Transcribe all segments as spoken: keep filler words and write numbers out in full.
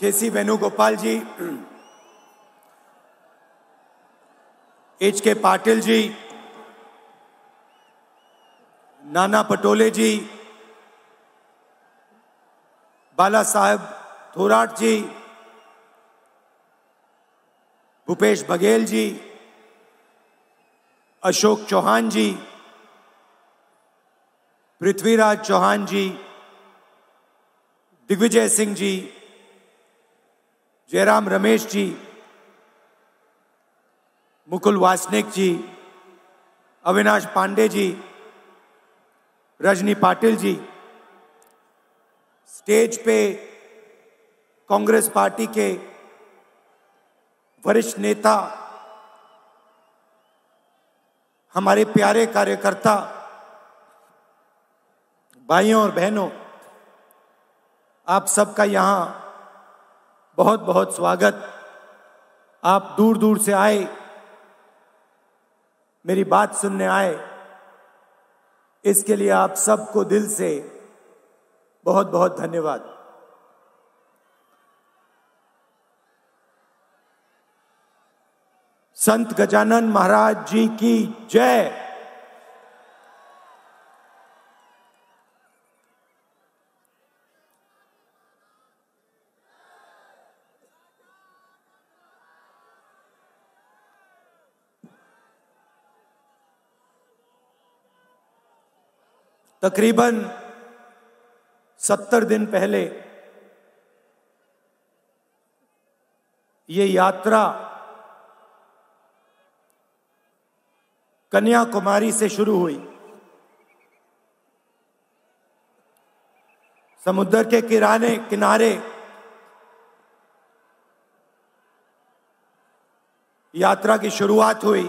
के सी वेणुगोपाल जी, एच के पाटिल जी, नाना पटोले जी, बाला साहेब थोराट जी, भूपेश बघेल जी, अशोक चौहान जी, पृथ्वीराज चौहान जी, दिग्विजय सिंह जी, जयराम रमेश जी, मुकुल वासनिक जी, अविनाश पांडे जी, रजनी पाटिल जी। स्टेज पे कांग्रेस पार्टी के वरिष्ठ नेता, हमारे प्यारे कार्यकर्ता भाइयों और बहनों, आप सबका यहाँ बहुत बहुत स्वागत। आप दूर दूर से आए, मेरी बात सुनने आए, इसके लिए आप सबको दिल से बहुत बहुत धन्यवाद। संत गजानन महाराज जी की जय। तकरीबन सत्तर दिन पहले ये यात्रा कन्याकुमारी से शुरू हुई। समुद्र के किराने किनारे यात्रा की शुरुआत हुई।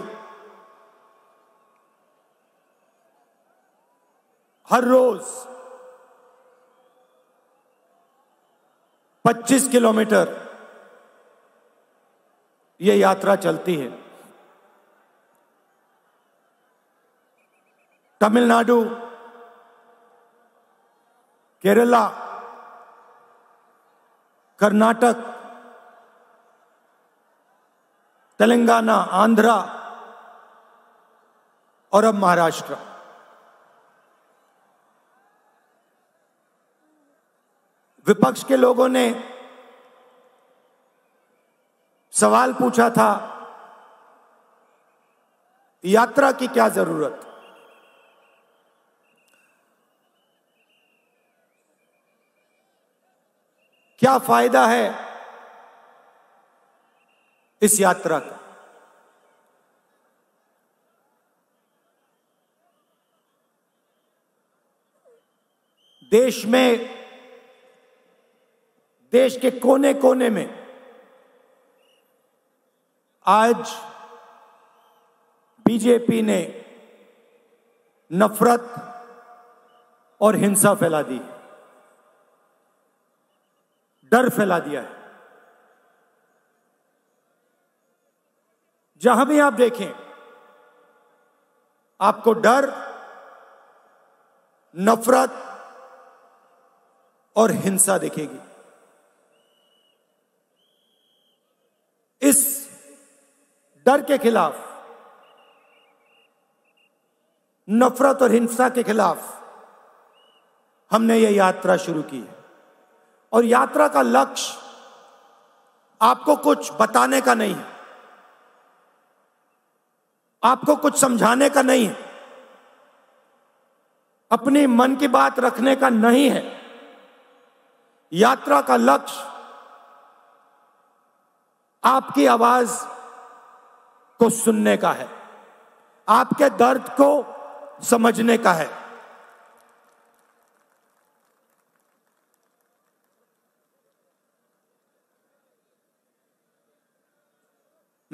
हर रोज पच्चीस किलोमीटर ये यात्रा चलती है। तमिलनाडु, केरला, कर्नाटक, तेलंगाना, आंध्रा और अब महाराष्ट्र। विपक्ष के लोगों ने सवाल पूछा था, यात्रा की क्या जरूरत। क्या फायदा है इस यात्रा का। देश में, देश के कोने कोने में आज बीजेपी ने नफरत और हिंसा फैला दी, डर फैला दिया है। जहां भी आप देखें, आपको डर, नफरत और हिंसा दिखेगी। इस डर के खिलाफ, नफरत और हिंसा के खिलाफ हमने यह यात्रा शुरू की है। और यात्रा का लक्ष्य आपको कुछ बताने का नहीं है, आपको कुछ समझाने का नहीं है, अपनी मन की बात रखने का नहीं है। यात्रा का लक्ष्य आपकी आवाज को सुनने का है, आपके दर्द को समझने का है।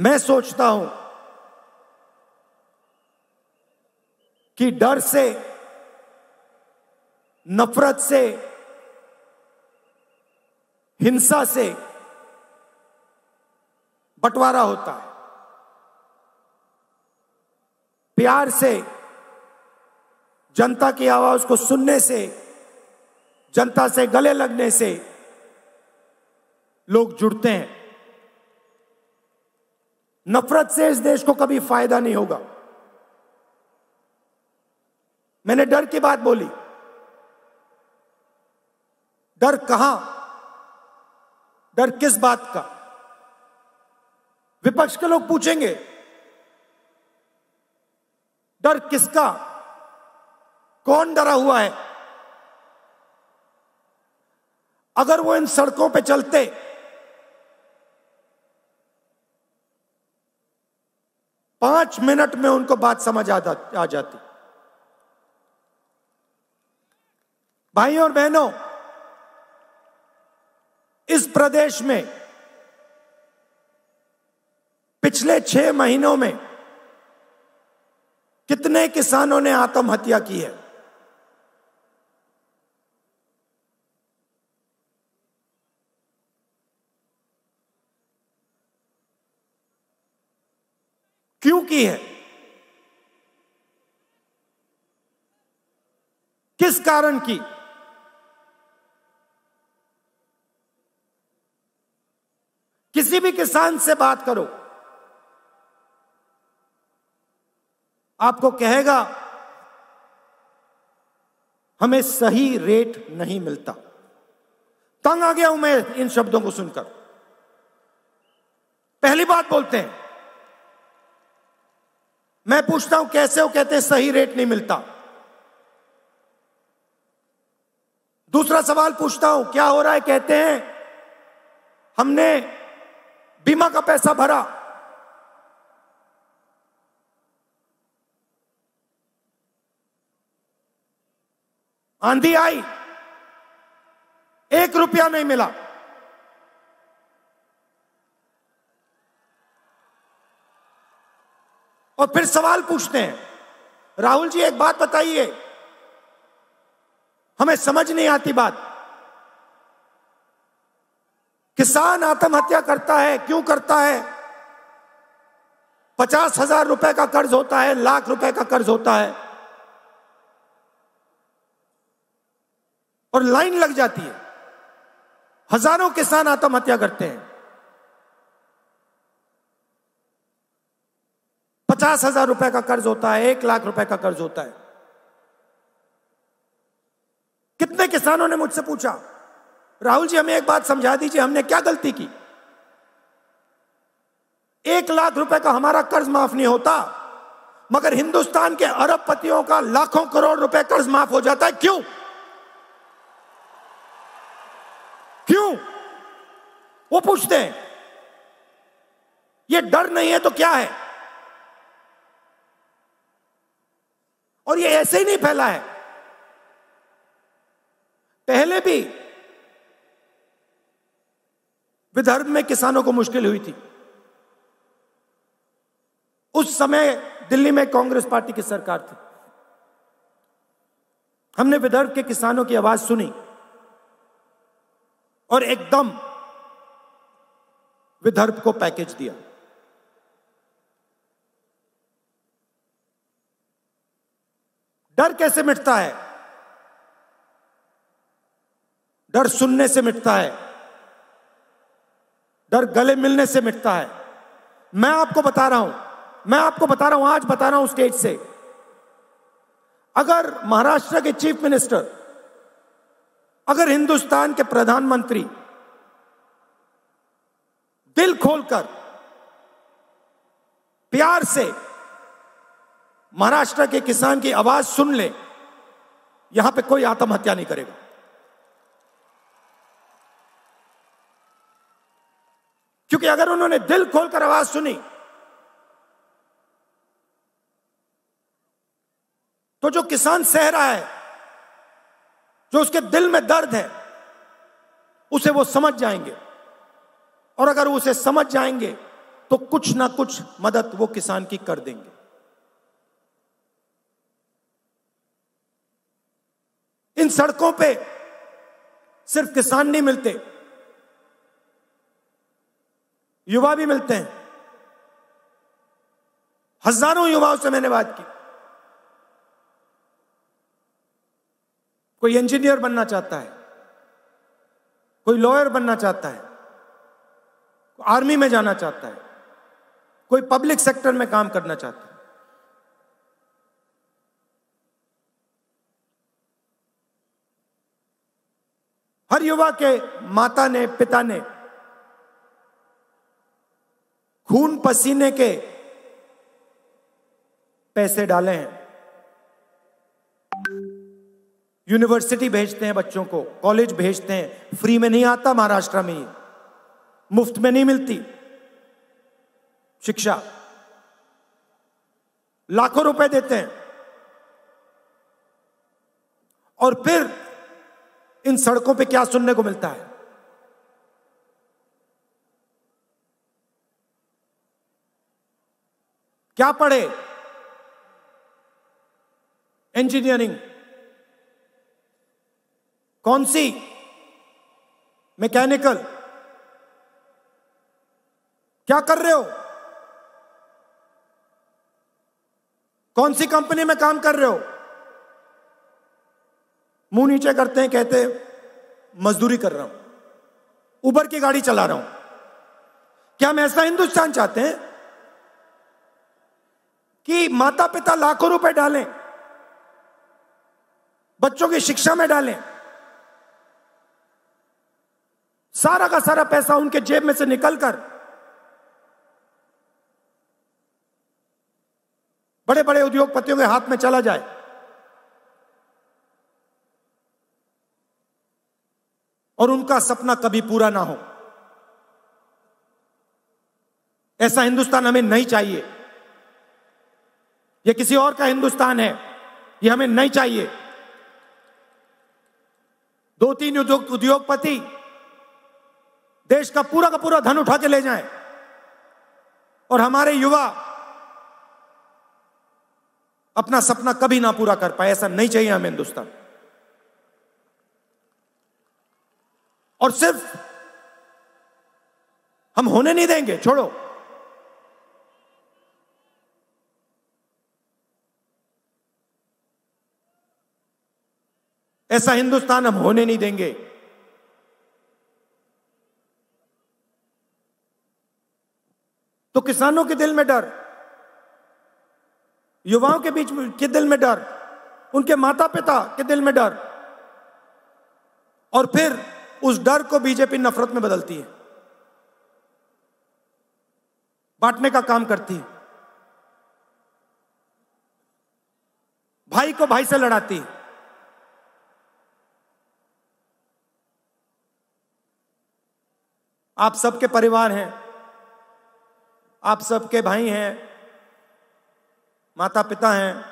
मैं सोचता हूं कि डर से, नफरत से, हिंसा से बंटवारा होता है, प्यार से, जनता की आवाज को सुनने से, जनता से गले लगने से लोग जुड़ते हैं। नफरत से इस देश को कभी फायदा नहीं होगा। मैंने डर की बात बोली। डर कहां, डर किस बात का? विपक्ष के लोग पूछेंगे डर किसका, कौन डरा हुआ है? अगर वो इन सड़कों पे चलते, पांच मिनट में उनको बात समझ आ जाती। भाइयों और बहनों, इस प्रदेश में पिछले छह महीनों में कितने किसानों ने आत्महत्या की है? क्यों की है? किस कारण की? किसी भी किसान से बात करो, आपको कहेगा हमें सही रेट नहीं मिलता। तंग आ गया हूं मैं इन शब्दों को सुनकर। पहली बात बोलते हैं, मैं पूछता हूं कैसे हो, कहते हैं सही रेट नहीं मिलता। दूसरा सवाल पूछता हूं क्या हो रहा है, कहते हैं हमने बीमा का पैसा भरा। आंधी आई, एक रुपया नहीं मिला। और फिर सवाल पूछते हैं, राहुल जी एक बात बताइए, हमें समझ नहीं आती बात, किसान आत्महत्या करता है क्यों करता है? पचास हजार रुपए का कर्ज होता है, लाख रुपए का कर्ज होता है, और लाइन लग जाती है, हजारों किसान आत्महत्या करते हैं। पचास हजार रुपए का कर्ज होता है, एक लाख रुपए का कर्ज होता है। कितने किसानों ने मुझसे पूछा राहुल जी हमें एक बात समझा दीजिए, हमने क्या गलती की? एक लाख रुपए का हमारा कर्ज माफ नहीं होता, मगर हिंदुस्तान के अरबपतियों का लाखों करोड़ रुपए कर्ज माफ हो जाता है, क्यों? क्यों वो पूछते हैं? ये डर नहीं है तो क्या है? और ये ऐसे ही नहीं फैला है, पहले भी विदर्भ में किसानों को मुश्किल हुई थी। उस समय दिल्ली में कांग्रेस पार्टी की सरकार थी, हमने विदर्भ के किसानों की आवाज सुनी और एकदम विदर्भ को पैकेज दिया। डर कैसे मिटता है? डर सुनने से मिटता है, डर गले मिलने से मिटता है। मैं आपको बता रहा हूं, मैं आपको बता रहा हूं, आज बता रहा हूं स्टेज से, अगर महाराष्ट्र के चीफ मिनिस्टर, अगर हिंदुस्तान के प्रधानमंत्री दिल खोलकर प्यार से महाराष्ट्र के किसान की आवाज सुन ले, यहां पे कोई आत्महत्या नहीं करेगा। क्योंकि अगर उन्होंने दिल खोलकर आवाज सुनी तो जो किसान सह रहा है, जो उसके दिल में दर्द है, उसे वो समझ जाएंगे। और अगर उसे समझ जाएंगे तो कुछ ना कुछ मदद वो किसान की कर देंगे। इन सड़कों पे सिर्फ किसान नहीं मिलते, युवा भी मिलते हैं। हजारों युवाओं से मैंने बात की। कोई इंजीनियर बनना चाहता है, कोई लॉयर बनना चाहता है, आर्मी में जाना चाहता है, कोई पब्लिक सेक्टर में काम करना चाहता है। हर युवा के माता ने, पिता ने खून पसीने के पैसे डाले हैं, यूनिवर्सिटी भेजते हैं बच्चों को, कॉलेज भेजते हैं, फ्री में नहीं आता महाराष्ट्र में, ये मुफ्त में नहीं मिलती शिक्षा, लाखों रुपए देते हैं। और फिर इन सड़कों पे क्या सुनने को मिलता है? क्या पढ़े? इंजीनियरिंग, कौन सी? मैकेनिकल। क्या कर रहे हो? कौन सी कंपनी में काम कर रहे हो? मुंह नीचे करते हैं, कहते हैं मजदूरी कर रहा हूं, उबर की गाड़ी चला रहा हूं। क्या हम ऐसा हिंदुस्तान चाहते हैं कि माता पिता लाखों रुपए डालें, बच्चों की शिक्षा में डालें, सारा का सारा पैसा उनके जेब में से निकलकर बड़े बड़े उद्योगपतियों के हाथ में चला जाए? और उनका सपना कभी पूरा ना हो, ऐसा हिंदुस्तान हमें नहीं चाहिए। यह किसी और का हिंदुस्तान है, यह हमें नहीं चाहिए। दो तीन उद्योगपति देश का पूरा का पूरा धन उठा के ले जाएं और हमारे युवा अपना सपना कभी ना पूरा कर पाए, ऐसा नहीं चाहिए हमें हिंदुस्तान। और सिर्फ हम होने नहीं देंगे, छोड़ो, ऐसा हिंदुस्तान हम होने नहीं देंगे। तो किसानों के दिल में डर, युवाओं के बीच के दिल में डर, उनके माता पिता के दिल में डर, और फिर उस डर को बीजेपी नफरत में बदलती है, बांटने का काम करती है, भाई को भाई से लड़ाती है। आप सबके परिवार हैं, आप सबके भाई हैं, माता पिता हैं,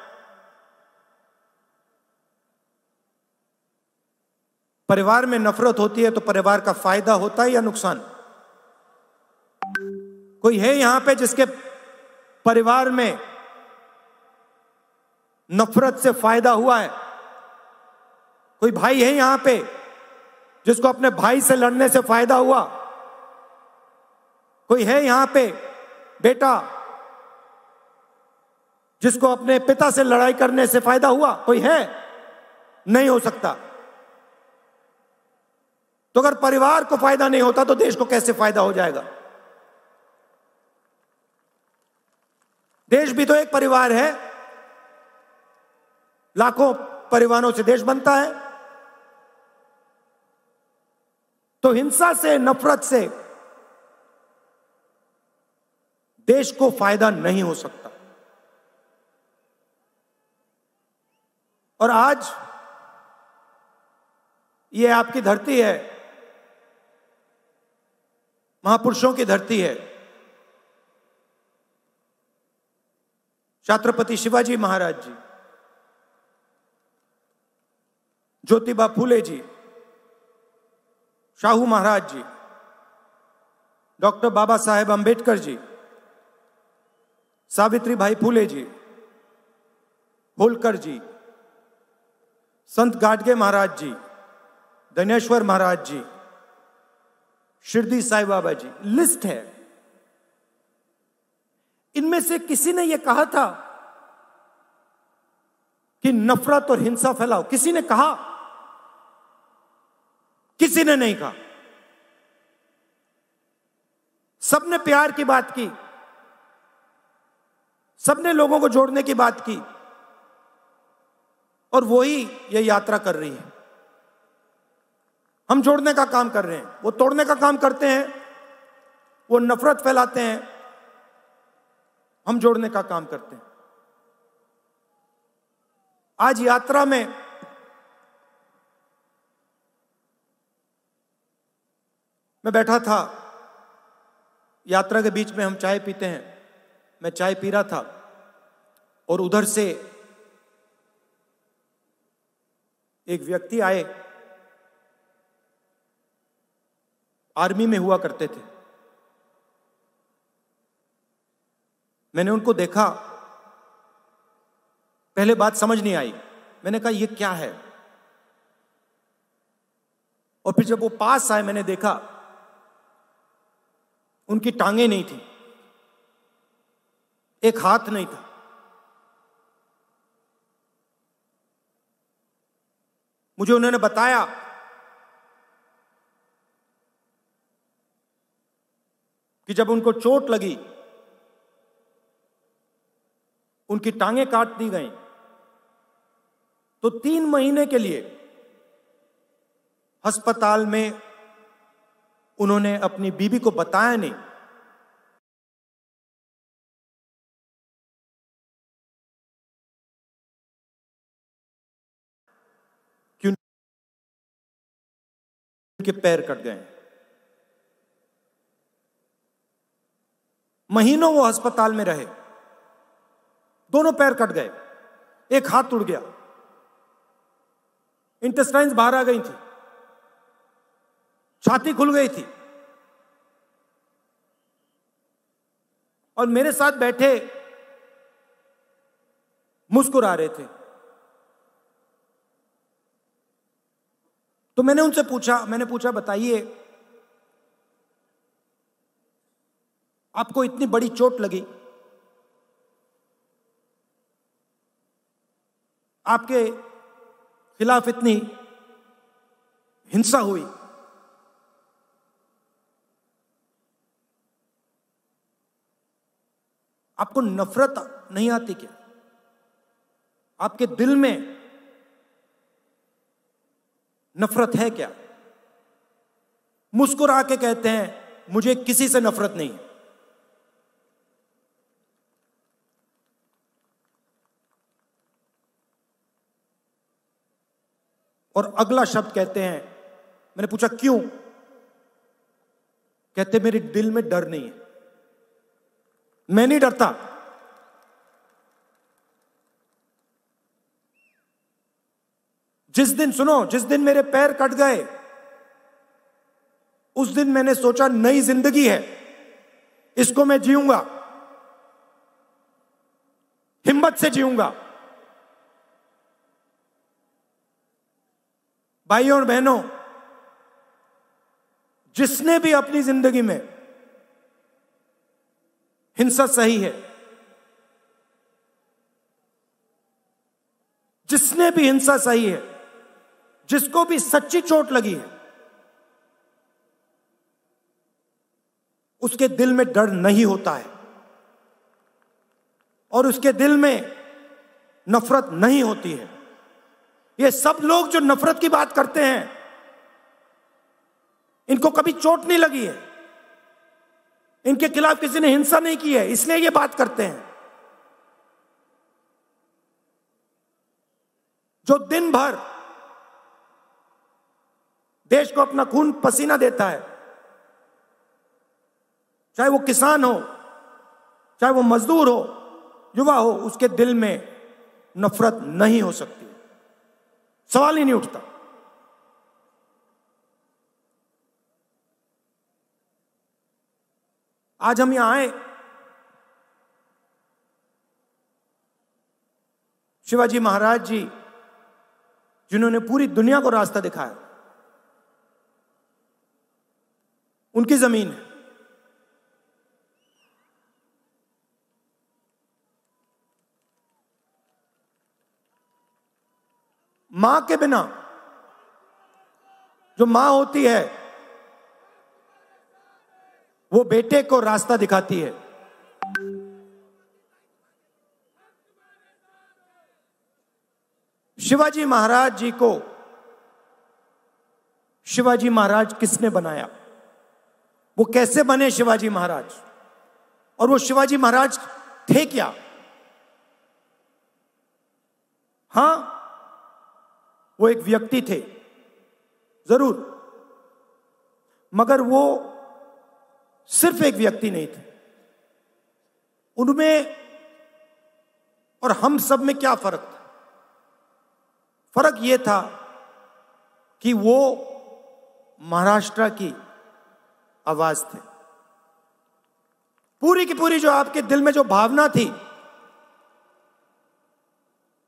परिवार में नफरत होती है तो परिवार का फायदा होता है या नुकसान? कोई है यहां पे जिसके परिवार में नफरत से फायदा हुआ है? कोई भाई है यहां पे जिसको अपने भाई से लड़ने से फायदा हुआ? कोई है यहां पे बेटा जिसको अपने पिता से लड़ाई करने से फायदा हुआ? कोई है? नहीं हो सकता। तो अगर परिवार को फायदा नहीं होता तो देश को कैसे फायदा हो जाएगा? देश भी तो एक परिवार है, लाखों परिवारों से देश बनता है। तो हिंसा से, नफरत से देश को फायदा नहीं हो सकता। और आज ये आपकी धरती है, महापुरुषों की धरती है, छत्रपति शिवाजी महाराज जी, ज्योतिबा फूले जी, शाहू महाराज जी, डॉक्टर बाबा साहेब अंबेडकर जी, सावित्री भाई फूले जी, होलकर जी, संत गाडगे महाराज जी, ज्ञानेश्वर महाराज जी, शिरडी साईं बाबा जी, लिस्ट है। इनमें से किसी ने यह कहा था कि नफरत और हिंसा फैलाओ? किसी ने कहा? किसी ने नहीं कहा। सबने प्यार की बात की, सबने लोगों को जोड़ने की बात की, और वो ही ये यात्रा कर रही है। हम जोड़ने का काम कर रहे हैं, वो तोड़ने का काम करते हैं, वो नफरत फैलाते हैं, हम जोड़ने का काम करते हैं। आज यात्रा में मैं बैठा था, यात्रा के बीच में हम चाय पीते हैं, मैं चाय पी रहा था और उधर से एक व्यक्ति आए, आर्मी में हुआ करते थे। मैंने उनको देखा, पहले बात समझ नहीं आई, मैंने कहा ये क्या है, और फिर जब वो पास आए मैंने देखा उनकी टांगे नहीं थी, एक हाथ नहीं था। मुझे उन्होंने बताया कि जब उनको चोट लगी उनकी टांगें काट दी गई, तो तीन महीने के लिए अस्पताल में उन्होंने अपनी बीबी को बताया नहीं। क्यों? उनके पैर कट गए। महीनों वो अस्पताल में रहे, दोनों पैर कट गए, एक हाथ टूट गया, इंटेस्टाइन्स बाहर आ गई थी, छाती खुल गई थी। और मेरे साथ बैठे मुस्कुरा रहे थे। तो मैंने उनसे पूछा, मैंने पूछा बताइए आपको इतनी बड़ी चोट लगी, आपके खिलाफ इतनी हिंसा हुई, आपको नफरत नहीं आती क्या? आपके दिल में नफरत है क्या? मुस्कुरा के कहते हैं मुझे किसी से नफरत नहीं है। और अगला शब्द कहते हैं, मैंने पूछा क्यों? कहते मेरे दिल में डर नहीं है, मैं नहीं डरता। जिस दिन, सुनो, जिस दिन मेरे पैर कट गए उस दिन मैंने सोचा नई जिंदगी है, इसको मैं जीऊंगा, हिम्मत से जीऊंगा। भाइयों और बहनों, जिसने भी अपनी जिंदगी में हिंसा सही है, जिसने भी हिंसा सही है, जिसको भी सच्ची चोट लगी है, उसके दिल में डर नहीं होता है और उसके दिल में नफरत नहीं होती है। ये सब लोग जो नफरत की बात करते हैं, इनको कभी चोट नहीं लगी है, इनके खिलाफ किसी ने हिंसा नहीं की है, इसलिए ये बात करते हैं। जो दिन भर देश को अपना खून पसीना देता है, चाहे वो किसान हो, चाहे वो मजदूर हो, युवा हो, उसके दिल में नफरत नहीं हो सकती, सवाल ही नहीं उठता। आज हम यहां आए, शिवाजी महाराज जी जिन्होंने पूरी दुनिया को रास्ता दिखाया, उनकी जमीन है। मां के बिना, जो मां होती है वो बेटे को रास्ता दिखाती है। शिवाजी महाराज जी को शिवाजी महाराज किसने बनाया, वो कैसे बने शिवाजी महाराज, और वो शिवाजी महाराज थे क्या? हां, वो एक व्यक्ति थे जरूर, मगर वो सिर्फ एक व्यक्ति नहीं थे। उनमें और हम सब में क्या फर्क था? फर्क यह था कि वो महाराष्ट्र की आवाज थे। पूरी की पूरी जो आपके दिल में जो भावना थी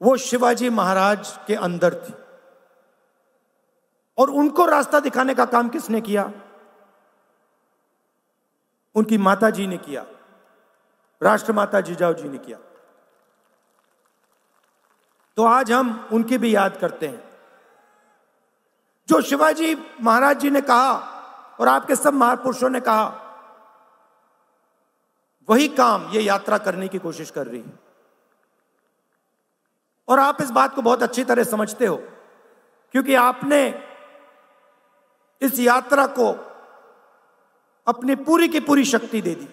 वो शिवाजी महाराज के अंदर थी, और उनको रास्ता दिखाने का काम किसने किया? उनकी माता जी ने किया, राष्ट्रमाता जीजाऊ जी ने किया। तो आज हम उनकी भी याद करते हैं। जो शिवाजी महाराज जी ने कहा और आपके सब महापुरुषों ने कहा, वही काम ये यात्रा करने की कोशिश कर रही है। और आप इस बात को बहुत अच्छी तरह समझते हो, क्योंकि आपने इस यात्रा को अपनी पूरी की पूरी शक्ति दे दी,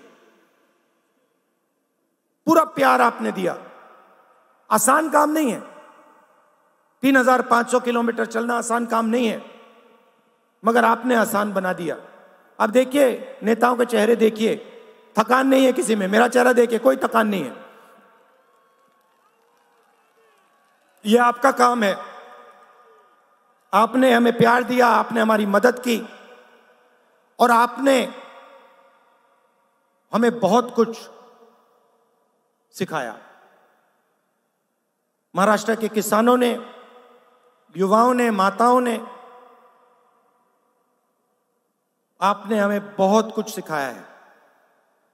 पूरा प्यार आपने दिया। आसान काम नहीं है, तीन हज़ार पाँच सौ किलोमीटर चलना आसान काम नहीं है, मगर आपने आसान बना दिया। अब देखिए नेताओं के चेहरे देखिए, थकान नहीं है किसी में। मेरा चेहरा देखिए, कोई थकान नहीं है। यह आपका काम है। आपने हमें प्यार दिया, आपने हमारी मदद की, और आपने हमें बहुत कुछ सिखाया। महाराष्ट्र के किसानों ने, युवाओं ने, माताओं ने, आपने हमें बहुत कुछ सिखाया है,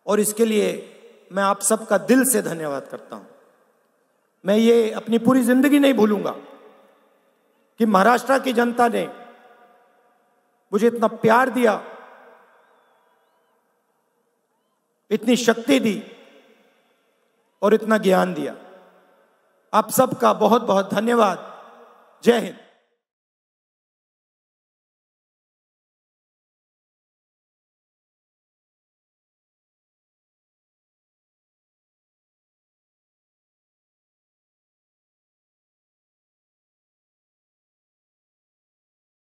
और इसके लिए मैं आप सबका दिल से धन्यवाद करता हूं। मैं ये अपनी पूरी जिंदगी नहीं भूलूंगा कि महाराष्ट्र की जनता ने मुझे इतना प्यार दिया, इतनी शक्ति दी और इतना ज्ञान दिया। आप सबका बहुत बहुत धन्यवाद। जय हिंद।